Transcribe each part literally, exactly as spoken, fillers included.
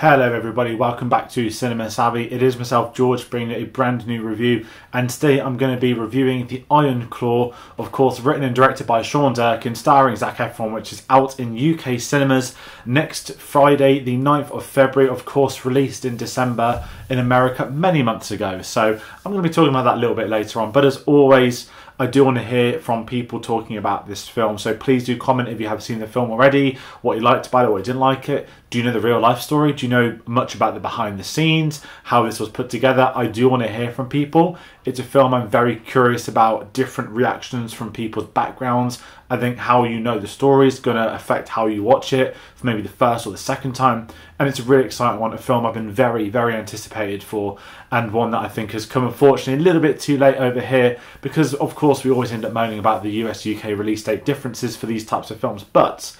Hello everybody, welcome back to Cinema Savvy. It is myself, George, bringing a brand new review, and today I'm going to be reviewing The Iron Claw, of course written and directed by Sean Durkin, starring Zac Efron, which is out in U K cinemas next Friday the ninth of February, of course released in December in America many months ago. So I'm going to be talking about that a little bit later on, but as always I do want to hear from people talking about this film, so please do comment if you have seen the film already, what you liked about it, what you didn't like it. Do you know the real life story? Do you know much about the behind the scenes, how this was put together? I do want to hear from people. It's a film I'm very curious about, different reactions from people's backgrounds. I think how you know the story is going to affect how you watch it for maybe the first or the second time. And it's a really exciting one, a film I've been very, very anticipated for, and one that I think has come unfortunately a little bit too late over here, because of course we always end up moaning about the U S U K release date differences for these types of films. But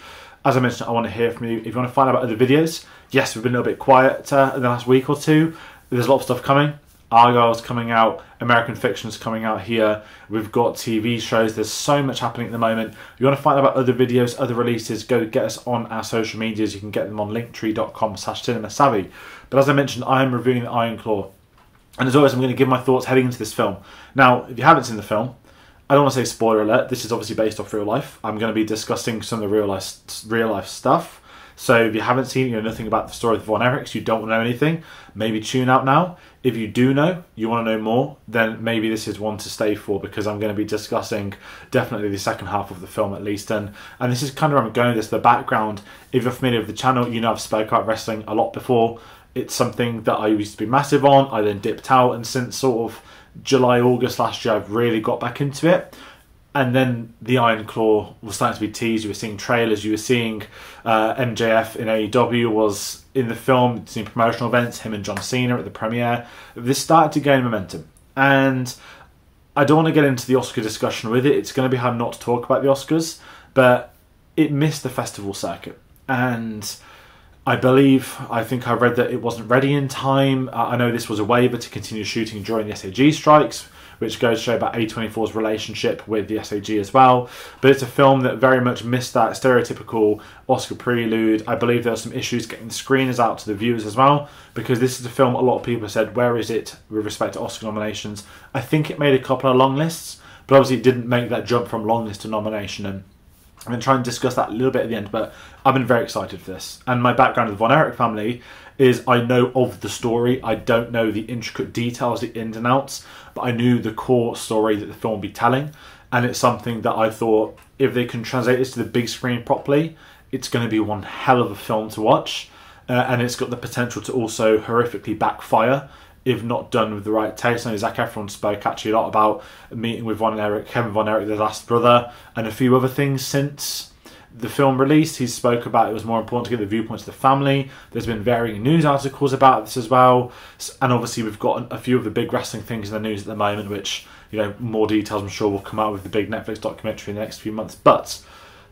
as I mentioned, I want to hear from you. If you want to find out about other videos, yes, we've been a little bit quieter in the last week or two. There's a lot of stuff coming. Argyle's coming out, American Fiction's coming out here, we've got T V shows, there's so much happening at the moment. If you want to find out about other videos, other releases, go get us on our social medias. You can get them on linktree dot com slash cinemasavvy. But as I mentioned, I am reviewing The Iron Claw, and as always I'm going to give my thoughts heading into this film. Now, if you haven't seen the film, I don't want to say spoiler alert, this is obviously based off real life. I'm going to be discussing some of the real life, real life stuff. So if you haven't seen it, you know nothing about the story of the Von Erichs, you don't know anything, maybe tune out now. If you do know, you want to know more, then maybe this is one to stay for, because I'm going to be discussing definitely the second half of the film at least. And, and this is kind of where I'm going with this, the background. If you're familiar with the channel, you know I've spoke about wrestling a lot before. It's something that I used to be massive on, I then dipped out, and since sort of July, August last year I've really got back into it. And then the Iron Claw was starting to be teased. You were seeing trailers. You were seeing uh, M J F in A E W was in the film. Seeing promotional events. Him and John Cena at the premiere. This started to gain momentum. And I don't want to get into the Oscar discussion with it. It's going to be hard not to talk about the Oscars. But it missed the festival circuit. And I believe, I think I read that it wasn't ready in time. I know this was a waiver to continue shooting during the S A G strikes, which goes to show about A twenty-four's relationship with the S A G as well. But it's a film that very much missed that stereotypical Oscar prelude. I believe there were some issues getting the screeners out to the viewers as well, because this is a film a lot of people said, where is it with respect to Oscar nominations? I think it made a couple of long lists, but obviously it didn't make that jump from long list to nomination. And I'm going to try and discuss that a little bit at the end, but I've been very excited for this. And my background with the Von Erich family is I know of the story. I don't know the intricate details, the ins and outs, but I knew the core story that the film would be telling. And it's something that I thought, if they can translate this to the big screen properly, it's going to be one hell of a film to watch. Uh, and it's got the potential to also horrifically backfire if not done with the right taste. I know Zac Efron spoke actually a lot about meeting with Von Erich, Kevin Von Erich, the last brother, and a few other things since the film released. He spoke about it was more important to get the viewpoints of the family. There's been varying news articles about this as well. And obviously we've got a few of the big wrestling things in the news at the moment, which, you know, more details I'm sure will come out with the big Netflix documentary in the next few months. But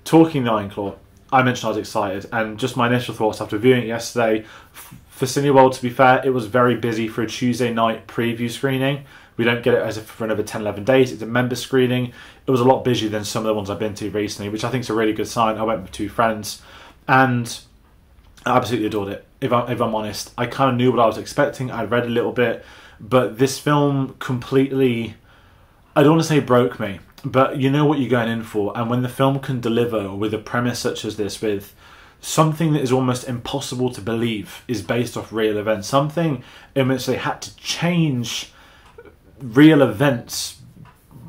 talking The Iron Claw, I mentioned I was excited, and just my initial thoughts after viewing it yesterday, for Cineworld to be fair, it was very busy for a Tuesday night preview screening. We don't get it as if for another ten, eleven days. It's a member screening. It was a lot busier than some of the ones I've been to recently, which I think is a really good sign. I went with two friends and I absolutely adored it, if, I, if I'm honest. I kind of knew what I was expecting. I'd read a little bit, but this film completely, I don't want to say broke me, but you know what you're going in for. And when the film can deliver with a premise such as this, with something that is almost impossible to believe is based off real events, something in which they had to change real events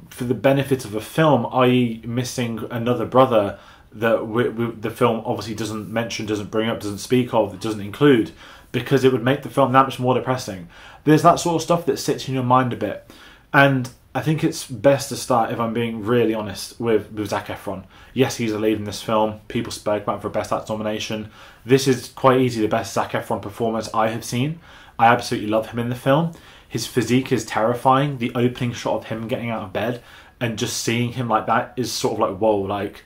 for the benefit of a film, that is missing another brother that we, we, the film obviously doesn't mention, doesn't bring up, doesn't speak of, that doesn't include, because it would make the film that much more depressing. There's that sort of stuff that sits in your mind a bit. And I think it's best to start, if I'm being really honest, with, with Zac Efron. Yes, he's a lead in this film. People spoke about him for Best Actor nomination. This is quite easily the best Zac Efron performance I have seen. I absolutely love him in the film. His physique is terrifying. The opening shot of him getting out of bed and just seeing him like that is sort of like, whoa. Like,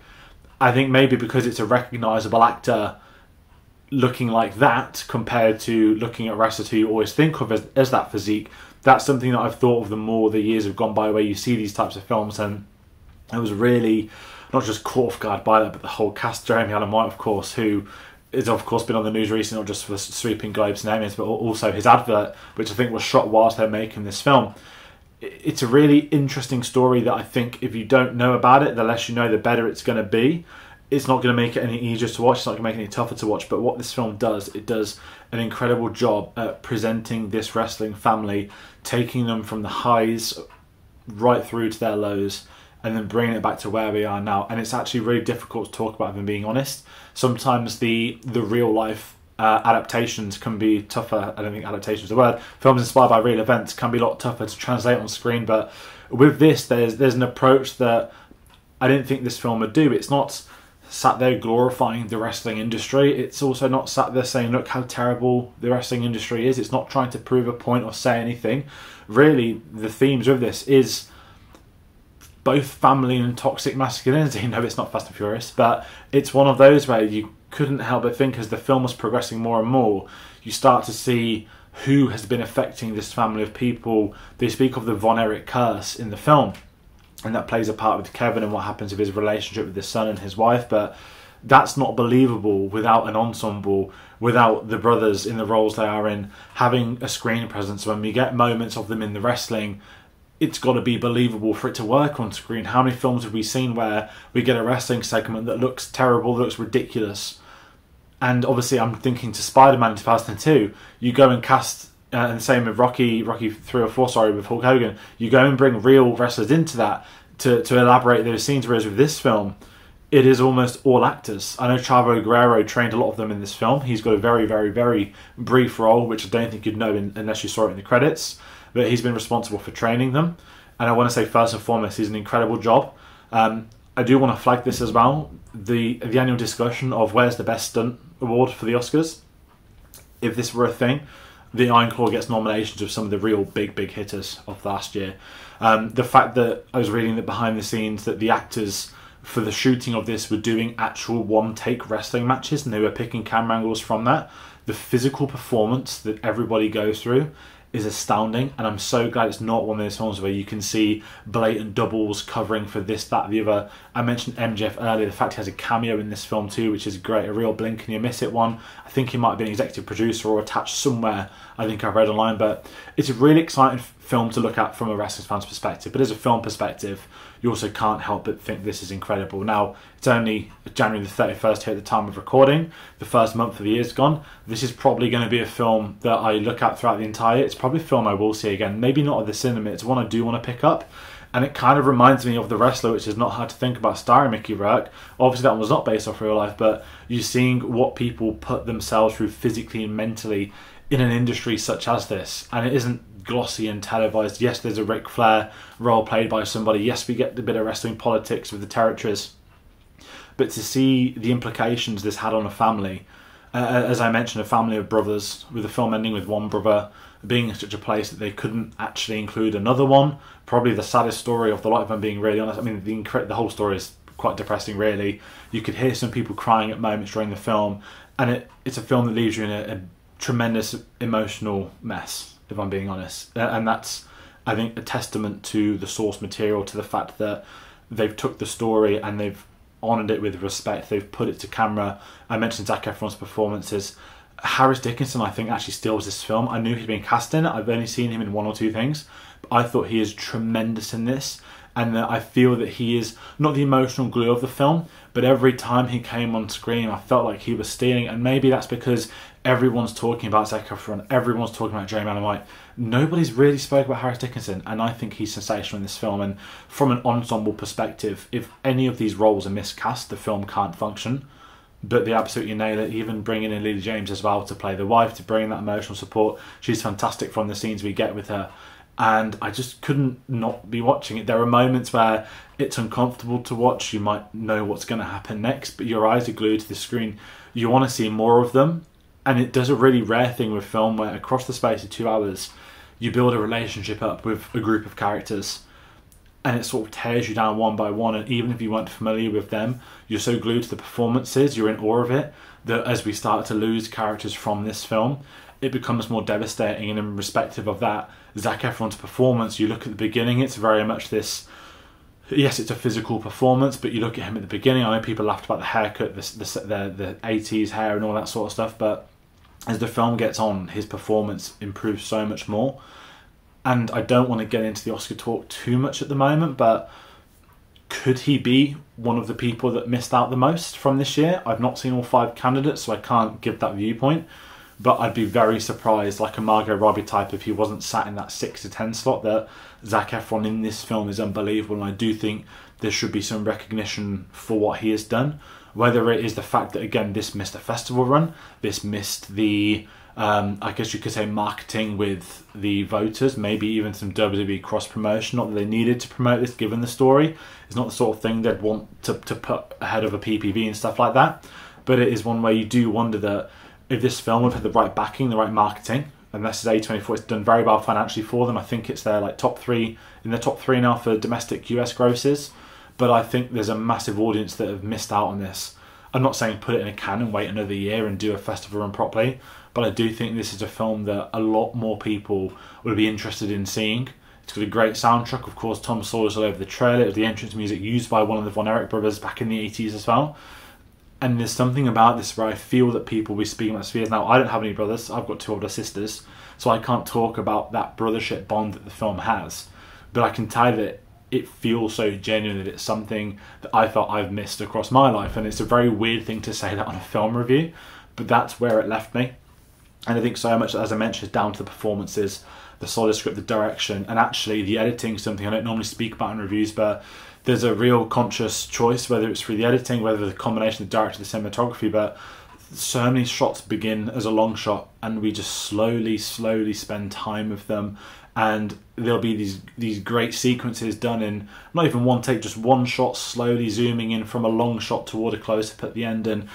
I think maybe because it's a recognisable actor looking like that compared to looking at wrestlers who you always think of as, as that physique, that's something that I've thought of the more the years have gone by where you see these types of films. And I was really not just caught off guard by that, but the whole cast. Jeremy Allen White, of course, who is of course been on the news recently, not just for sweeping Globe's name is, but also his advert, which I think was shot whilst they're making this film. It's a really interesting story that I think if you don't know about it, the less you know, the better it's going to be. It's not going to make it any easier to watch, it's not going to make it any tougher to watch, but what this film does, it does an incredible job at presenting this wrestling family, taking them from the highs right through to their lows, and then bringing it back to where we are now. And it's actually really difficult to talk about, if I'm being honest. Sometimes the, the real life uh, adaptations can be tougher. I don't think adaptations is the word. Films inspired by real events can be a lot tougher to translate on screen. But with this, there's, there's an approach that I didn't think this film would do. It's not sat there glorifying the wrestling industry. It's also not sat there saying, look how terrible the wrestling industry is. It's not trying to prove a point or say anything. Really, the themes of this is both family and toxic masculinity. No, it's not Fast and Furious, but it's one of those where you couldn't help but think as the film was progressing more and more, you start to see who has been affecting this family of people. They speak of the Von Erich curse in the film, and that plays a part with Kevin and what happens with his relationship with his son and his wife, but that's not believable without an ensemble, without the brothers in the roles they are in, having a screen presence. When we get moments of them in the wrestling, it's got to be believable for it to work on screen. How many films have we seen where we get a wrestling segment that looks terrible, looks ridiculous? And obviously I'm thinking to Spider-Man in two thousand two, you go and cast, uh, and the same with Rocky, Rocky three or four, sorry, with Hulk Hogan, you go and bring real wrestlers into that to, to elaborate those scenes, whereas with this film, it is almost all actors. I know Chavo Guerrero trained a lot of them in this film. He's got a very, very, very brief role, which I don't think you'd know in, unless you saw it in the credits. But he's been responsible for training them. And I want to say, first and foremost, he's an incredible job. Um, I do want to flag this as well. The, the annual discussion of where's the best stunt award for the Oscars. If this were a thing, the Iron Claw gets nominations of some of the real big, big hitters of last year. Um, the fact that I was reading that behind the scenes that the actors for the shooting of this were doing actual one-take wrestling matches and they were picking camera angles from that. The physical performance that everybody goes through is astounding, and I'm so glad it's not one of those films where you can see blatant doubles covering for this, that, the other. I mentioned M J F earlier, the fact he has a cameo in this film too, which is great, a real blink and you miss it one. I think he might be an executive producer or attached somewhere, I think I've read online, but it's a really exciting film to look at from a wrestling fan's perspective. But as a film perspective, you also can't help but think this is incredible. Now, it's only January the thirty-first here at the time of recording. The first month of the year's gone. This is probably going to be a film that I look at throughout the entire year. It's probably a film I will see again. Maybe not at the cinema. It's one I do want to pick up. And it kind of reminds me of The Wrestler, which is not hard to think about, starring Mickey Rourke. Obviously, that one was not based off real life, but you're seeing what people put themselves through physically and mentally in an industry such as this. And it isn't glossy and televised. Yes, there's a Ric Flair role played by somebody. Yes, we get a bit of wrestling politics with the territories. But to see the implications this had on a family, uh, as I mentioned, a family of brothers, with the film ending with one brother being in such a place that they couldn't actually include another one. Probably the saddest story of the lot, if I'm being really honest. I mean, the, the whole story is quite depressing, really. You could hear some people crying at moments during the film, and it, it's a film that leaves you in a, a tremendous emotional mess, if I'm being honest. And that's, I think, a testament to the source material, to the fact that they've took the story and they've honoured it with respect. They've put it to camera. I mentioned Zac Efron's performances. Harris Dickinson, I think, actually steals this film. I knew he'd been cast in it. I've only seen him in one or two things, but I thought he is tremendous in this. And that I feel that he is not the emotional glue of the film, but every time he came on screen, I felt like he was stealing. And maybe that's because everyone's talking about Zac Efron, everyone's talking about Jeremy Allen White. Nobody's really spoke about Harris Dickinson, and I think he's sensational in this film. And from an ensemble perspective, if any of these roles are miscast, the film can't function. But they absolutely nail it, even bringing in Lily James as well to play the wife, to bring that emotional support. She's fantastic from the scenes we get with her. And I just couldn't not be watching it. There are moments where it's uncomfortable to watch. You might know what's going to happen next, but your eyes are glued to the screen. You want to see more of them. And it does a really rare thing with film where across the space of two hours, you build a relationship up with a group of characters. And it sort of tears you down one by one. And even if you weren't familiar with them, you're so glued to the performances, you're in awe of it, that as we start to lose characters from this film, it becomes more devastating. And in respective of that, Zac Efron's performance, you look at the beginning, it's very much this, yes, it's a physical performance, but you look at him at the beginning, I know people laughed about the haircut, the, the, the, the eighties hair and all that sort of stuff, but as the film gets on, his performance improves so much more. And I don't want to get into the Oscar talk too much at the moment, but could he be one of the people that missed out the most from this year? I've not seen all five candidates, so I can't give that viewpoint. But I'd be very surprised, like a Margot Robbie type, if he wasn't sat in that six to ten slot. That Zac Efron in this film is unbelievable, and I do think there should be some recognition for what he has done. Whether it is the fact that, again, this missed a festival run, this missed the, um, I guess you could say, marketing with the voters, maybe even some W W E cross-promotion, not that they needed to promote this given the story. It's not the sort of thing they'd want to, to put ahead of a P P V and stuff like that. But it is one where you do wonder that, if this film would have had the right backing, the right marketing, and this is A twenty-four, it's done very well financially for them. I think it's their like top three, in the top three now for domestic U S grosses. But I think there's a massive audience that have missed out on this. I'm not saying put it in a can and wait another year and do a festival run properly, but I do think this is a film that a lot more people would be interested in seeing. It's got a great soundtrack, of course. Tom Sawyer's all over the trailer. It was the entrance music used by one of the Von Erich brothers back in the eighties as well. And there's something about this where I feel that people will be speaking about spheres. Now, I don't have any brothers. I've got two older sisters. So I can't talk about that brothership bond that the film has. But I can tell that it feels so genuine, that it's something that I felt I've missed across my life. And it's a very weird thing to say that on a film review. But that's where it left me. And I think so much, as I mentioned, is down to the performances, the solid script, the direction, and actually the editing, something I don't normally speak about in reviews, but there's a real conscious choice, whether it's through the editing, whether the combination of the director, the cinematography, but so many shots begin as a long shot and we just slowly, slowly spend time with them. And there'll be these these great sequences done in not even one take, just one shot slowly zooming in from a long shot toward a close-up at the end. And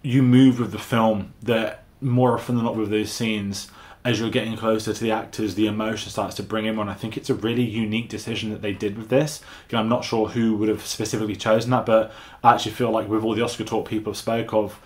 you move with the film that more often than not with those scenes. As you're getting closer to the actors, the emotion starts to bring him on. I think it's a really unique decision that they did with this. Again, I'm not sure who would have specifically chosen that, but I actually feel like with all the Oscar talk people have spoke of,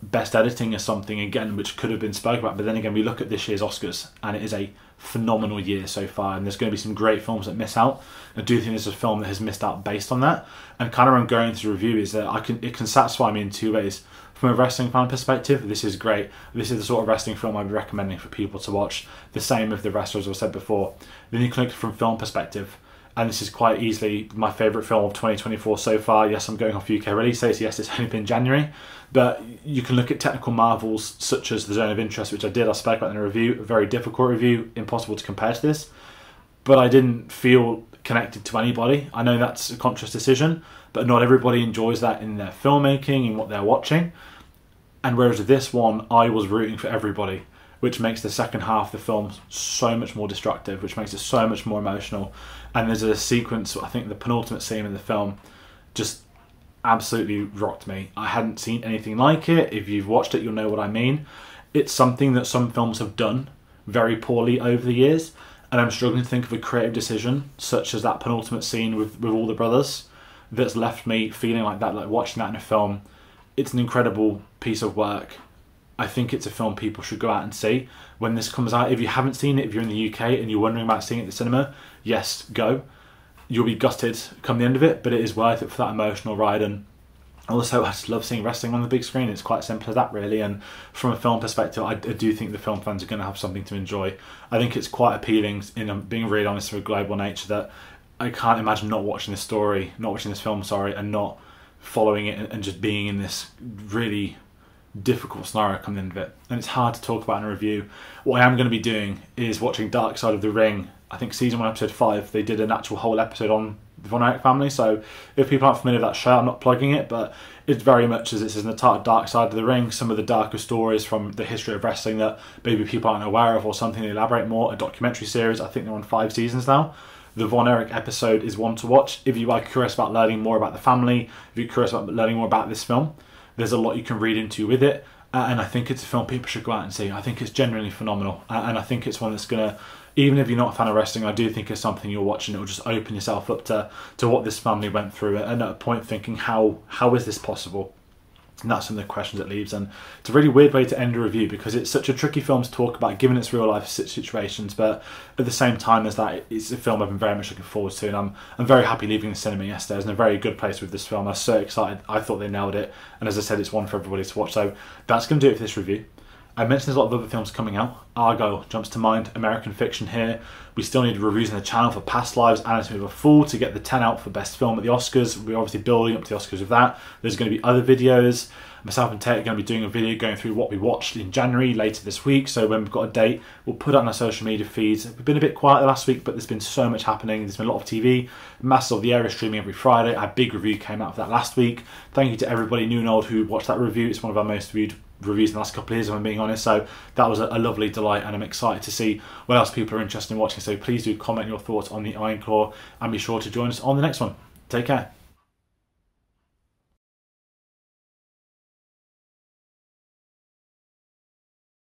best editing is something, again, which could have been spoken about. But then again, we look at this year's Oscars, and it is a phenomenal year so far. And there's going to be some great films that miss out. I do think this is a film that has missed out based on that. And kind of where I'm going to review is that I can it can satisfy me in two ways. From a wrestling fan perspective, this is great. This is the sort of wrestling film I'd be recommending for people to watch. The same with the wrestlers, as I said before. Then you connect from film perspective, and this is quite easily my favourite film of twenty twenty-four so far. Yes, I'm going off U K release dates. Yes, it's only been January. But you can look at technical marvels such as The Zone of Interest, which I did, I spoke about in a review. A very difficult review, impossible to compare to this. But I didn't feel connected to anybody. I know that's a conscious decision, but not everybody enjoys that in their filmmaking and what they're watching. And whereas this one, I was rooting for everybody, which makes the second half of the film so much more destructive, which makes it so much more emotional. And there's a sequence, I think the penultimate scene in the film just absolutely rocked me. I hadn't seen anything like it. If you've watched it, you'll know what I mean. It's something that some films have done very poorly over the years, and I'm struggling to think of a creative decision, such as that penultimate scene with, with all the brothers, that's left me feeling like that, like watching that in a film. It's an incredible piece of work. I think it's a film people should go out and see when this comes out. If you haven't seen it, if you're in the U K and you're wondering about seeing it at the cinema, yes, go. You'll be gutted come the end of it, but it is worth it for that emotional ride. And also, I just love seeing wrestling on the big screen. It's quite simple as that, really. And from a film perspective, I do think the film fans are going to have something to enjoy. I think it's quite appealing, in being really honest, for a global nature, that I can't imagine not watching this story, not watching this film, sorry, and not following it and just being in this really difficult scenario coming into it. And it's hard to talk about in a review. What I am going to be doing is watching Dark Side of the Ring. I think season one, episode five, they did an actual whole episode on the Von Erich family. So if people aren't familiar with that show, I'm not plugging it, but it's very much as it says in the title, Dark Side of the Ring, some of the darker stories from the history of wrestling that maybe people aren't aware of or something they elaborate more, a documentary series. I think they're on five seasons now. The Von Erich episode is one to watch. If you are curious about learning more about the family, if you're curious about learning more about this film, there's a lot you can read into with it. Uh, and I think it's a film people should go out and see. I think it's genuinely phenomenal. Uh, and I think it's one that's going to, even if you're not a fan of wrestling, I do think it's something you're watching. It will just open yourself up to, to what this family went through, and at a point thinking, how how is this possible? And that's some of the questions it leaves. And it's a really weird way to end a review, because it's such a tricky film to talk about given its real life situations, but at the same time as that, it's a film I've been very much looking forward to, and I'm, I'm very happy leaving the cinema yesterday. I was in a very good place with this film. I was so excited. I thought they nailed it, and as I said, it's one for everybody to watch. So that's going to do it for this review. I mentioned there's a lot of other films coming out. Argyle jumps to mind, American Fiction here. We still need reviews on the channel for Past Lives, Anatomy of a Fool, to get the ten out for Best Film at the Oscars. We're obviously building up to the Oscars with that. There's going to be other videos. Myself and Tate are going to be doing a video going through what we watched in January later this week, so when we've got a date, we'll put it on our social media feeds. We've been a bit quiet the last week, but there's been so much happening. There's been a lot of T V. Masters of the Era streaming every Friday. Our big review came out of that last week. Thank you to everybody new and old who watched that review. It's one of our most viewed reviews in the last couple of years, if I'm being honest, so that was a lovely delight, and I'm excited to see what else people are interested in watching. So please do comment your thoughts on The Iron Claw, and be sure to join us on the next one. Take care.